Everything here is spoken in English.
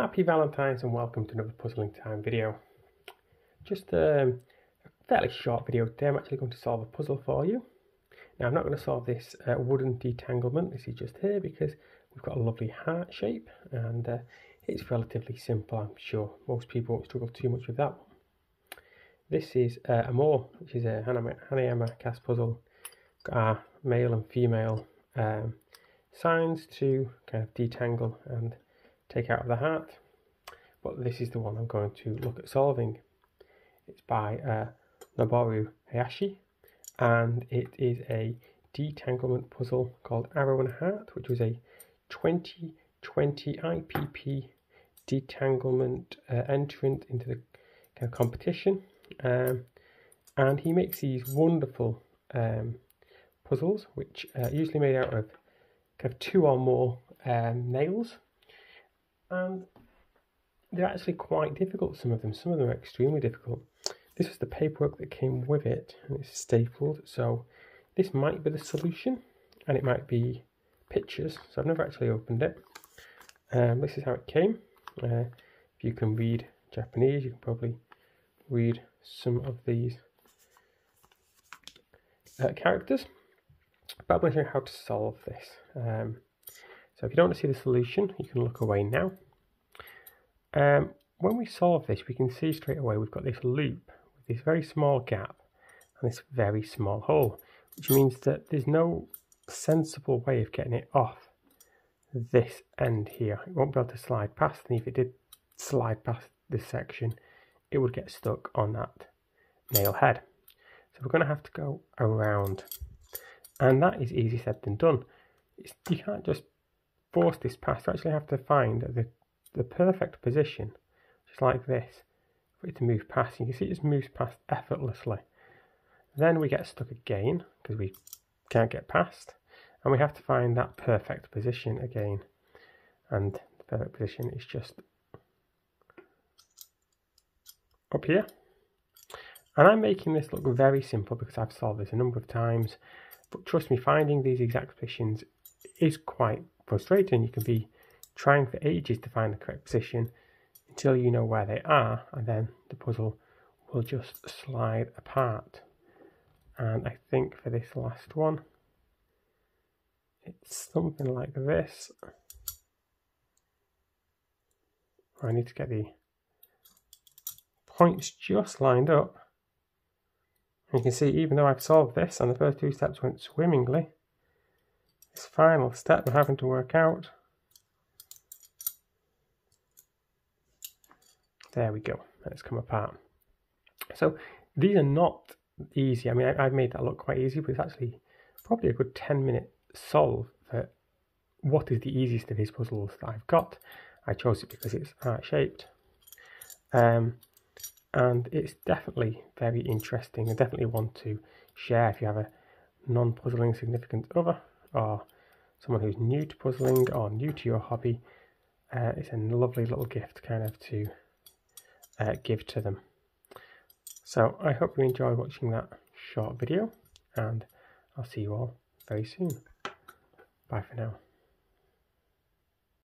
Happy Valentine's and welcome to another Puzzling Time video. Just a fairly short video today. I'm actually going to solve a puzzle for you. Now I'm not going to solve this wooden detanglement, this is just here because we've got a lovely heart shape and it's relatively simple. I'm sure most people won't struggle too much with that one. This is Amor, which is a Hanayama cast puzzle. Got our male and female signs to kind of detangle and take out of the heart, but this is the one I'm going to look at solving. It's by Noboru Hayashi, and it is a detanglement puzzle called Arrow and Heart, which was a 2020 IPP detanglement entrant into the kind of competition, and he makes these wonderful puzzles, which are usually made out of kind of two or more nails. And they're actually quite difficult, some of them. Some of them are extremely difficult. This was the paperwork that came with it, and it's stapled. So this might be the solution, and it might be pictures. So I've never actually opened it. This is how it came. If you can read Japanese, you can probably read some of these characters. But I'm going to show you how to solve this. So if you don't want to see the solution, you can look away now. When we solve this, we can see straight away we've got this loop with this very small gap and this very small hole, which means that there's no sensible way of getting it off this end here. It won't be able to slide past, and if it did slide past this section, it would get stuck on that nail head. So we're going to have to go around, and that is easier said than done. You can't just force this past. You actually have to find the perfect position, just like this, for it to move past. You can see it just moves past effortlessly. Then we get stuck again because we can't get past, and we have to find that perfect position again. And the perfect position is just up here. And I'm making this look very simple because I've solved this a number of times, but trust me, finding these exact positions is quite frustrating. You can be trying for ages to find the correct position until you know where they are, and then the puzzle will just slide apart. And I think for this last one, it's something like this. I need to get the points just lined up. And you can see, even though I've solved this and the first two steps went swimmingly, this final step we're having to work out. There we go, let's come apart. So these are not easy. I mean, I've made that look quite easy, but it's actually probably a good 10-minute solve for what is the easiest of these puzzles that I've got. I chose it because it's heart-shaped, and it's definitely very interesting. I definitely want to share if you have a non-puzzling significant other, or someone who's new to puzzling or new to your hobby. It's a lovely little gift kind of to give to them. So I hope you enjoy watching that short video, and I'll see you all very soon. Bye for now.